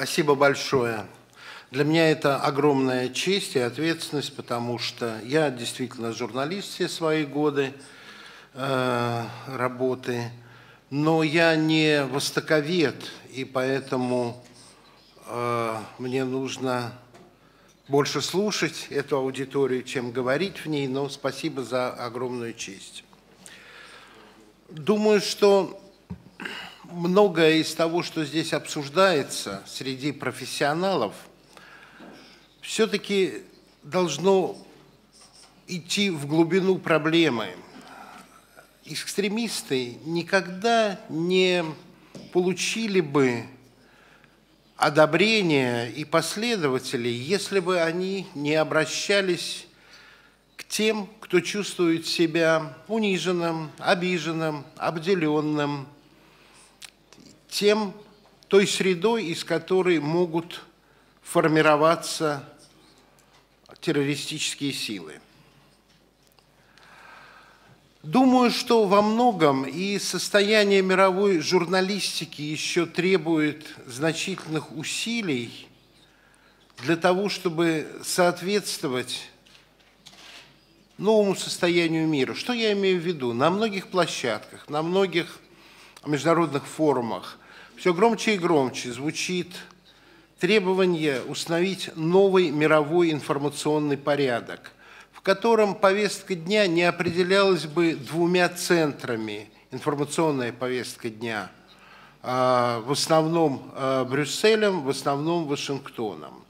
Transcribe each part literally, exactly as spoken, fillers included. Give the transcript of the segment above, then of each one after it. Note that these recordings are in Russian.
Спасибо большое. Для меня это огромная честь и ответственность, потому что я действительно журналист все свои годы э, работы, но я не востоковед, и поэтому э, мне нужно больше слушать эту аудиторию, чем говорить в ней, но спасибо за огромную честь. Думаю, что многое из того, что здесь обсуждается среди профессионалов, все-таки должно идти в глубину проблемы. Экстремисты никогда не получили бы одобрения и последователей, если бы они не обращались к тем, кто чувствует себя униженным, обиженным, обделенным, тем, той средой, из которой могут формироваться террористические силы. Думаю, что во многом и состояние мировой журналистики еще требует значительных усилий для того, чтобы соответствовать новому состоянию мира. Что я имею в виду? На многих площадках, на многих международных форумах все громче и громче звучит требование установить новый мировой информационный порядок, в котором повестка дня не определялась бы двумя центрами. Информационная повестка дня э, в основном э, Брюсселем, в основном Вашингтоном.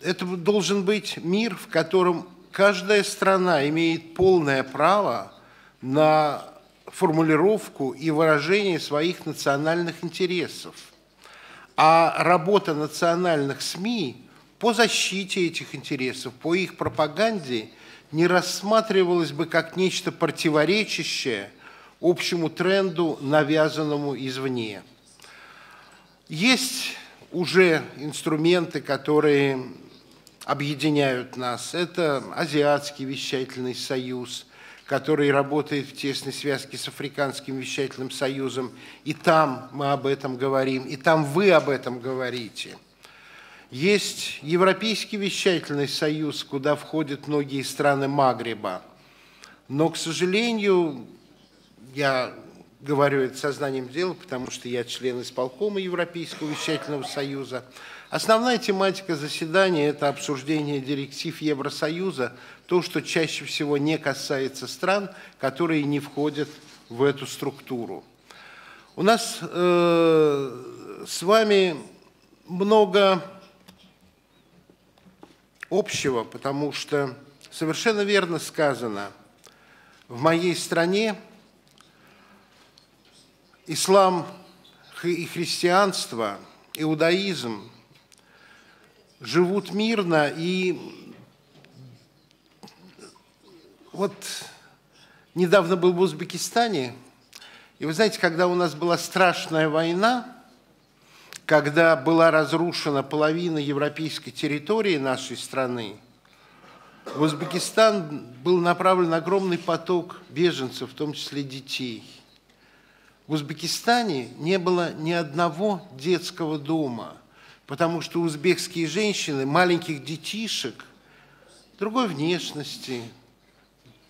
Это должен быть мир, в котором каждая страна имеет полное право на формулировку и выражение своих национальных интересов. А работа национальных СМИ по защите этих интересов, по их пропаганде не рассматривалась бы как нечто противоречащее общему тренду, навязанному извне. Есть уже инструменты, которые объединяют нас. Это Азиатский вещательный союз, который работает в тесной связке с Африканским вещательным союзом, и там мы об этом говорим, и там вы об этом говорите. Есть Европейский вещательный союз, куда входят многие страны Магриба, но, к сожалению, я говорю это сознанием дела, потому что я член исполкома Европейского вещательного союза. Основная тематика заседания – это обсуждение директив Евросоюза, то, что чаще всего не касается стран, которые не входят в эту структуру. У нас э, с вами много общего, потому что совершенно верно сказано, в моей стране ислам и христианство, иудаизм живут мирно, и вот недавно был в Узбекистане, и вы знаете, когда у нас была страшная война, когда была разрушена половина европейской территории нашей страны, в Узбекистан был направлен огромный поток беженцев, в том числе детей. В Узбекистане не было ни одного детского дома, потому что узбекские женщины маленьких детишек другой внешности,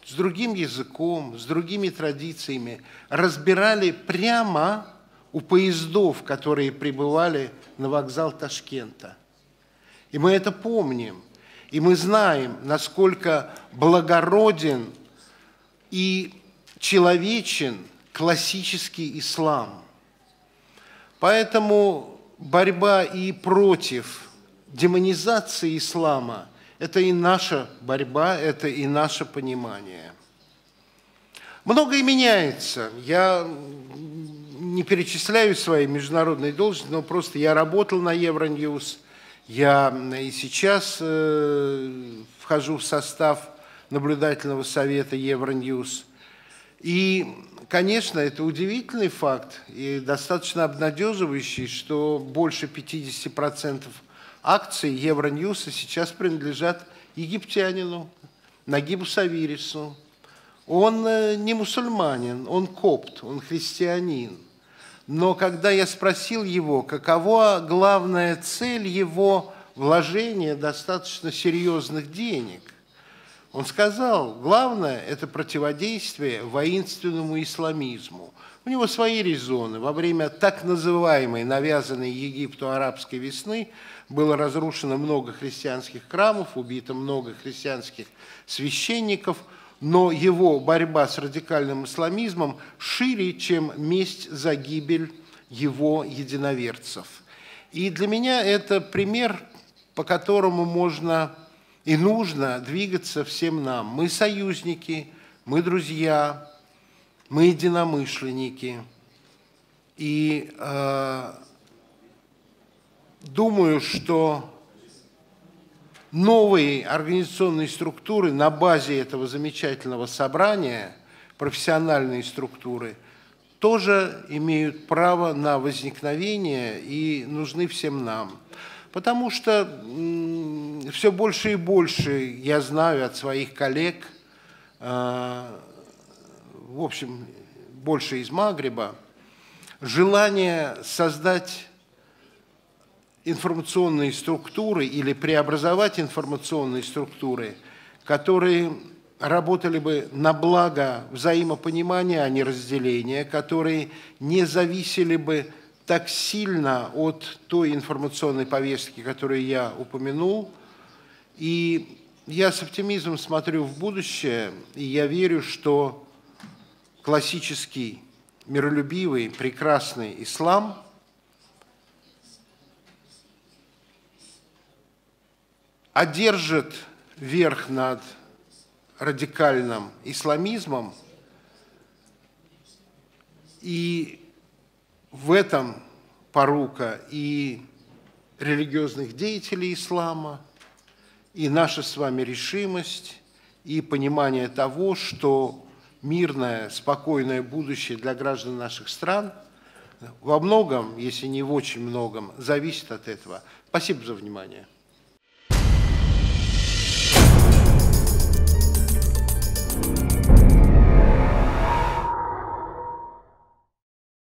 с другим языком, с другими традициями разбирали прямо у поездов, которые прибывали на вокзал Ташкента. И мы это помним, и мы знаем, насколько благороден и человечен классический ислам. Поэтому борьба и против демонизации ислама – это и наша борьба, это и наше понимание. Многое меняется. Я не перечисляю свои международные должности, но просто я работал на Евроньюз, я и сейчас э, вхожу в состав наблюдательного совета Евроньюз. И, конечно, это удивительный факт и достаточно обнадеживающий, что больше пятидесяти процентов акций Евроньюса сейчас принадлежат египтянину Нагибу Савирису. Он не мусульманин, он копт, он христианин. но когда я спросил его, какова главная цель его вложения достаточно серьезных денег, он сказал, главное – это противодействие воинственному исламизму. У него свои резоны. Во время так называемой навязанной Египту арабской весны было разрушено много христианских храмов, убито много христианских священников, но его борьба с радикальным исламизмом шире, чем месть за гибель его единоверцев. И для меня это пример, по которому можно и нужно двигаться всем нам. Мы союзники, мы друзья, мы единомышленники. И э, думаю, что новые организационные структуры на базе этого замечательного собрания, профессиональные структуры, тоже имеют право на возникновение и нужны всем нам. Потому что м, все больше и больше я знаю от своих коллег, э, в общем, больше из Магриба, желание создать информационные структуры или преобразовать информационные структуры, которые работали бы на благо взаимопонимания, а не разделения, которые не зависели бы так сильно от той информационной повестки, которую я упомянул. И я с оптимизмом смотрю в будущее, и я верю, что классический, миролюбивый, прекрасный ислам одержит верх над радикальным исламизмом, и в этом порука и религиозных деятелей ислама, и наша с вами решимость, и понимание того, что мирное, спокойное будущее для граждан наших стран во многом, если не в очень многом, зависит от этого. Спасибо за внимание.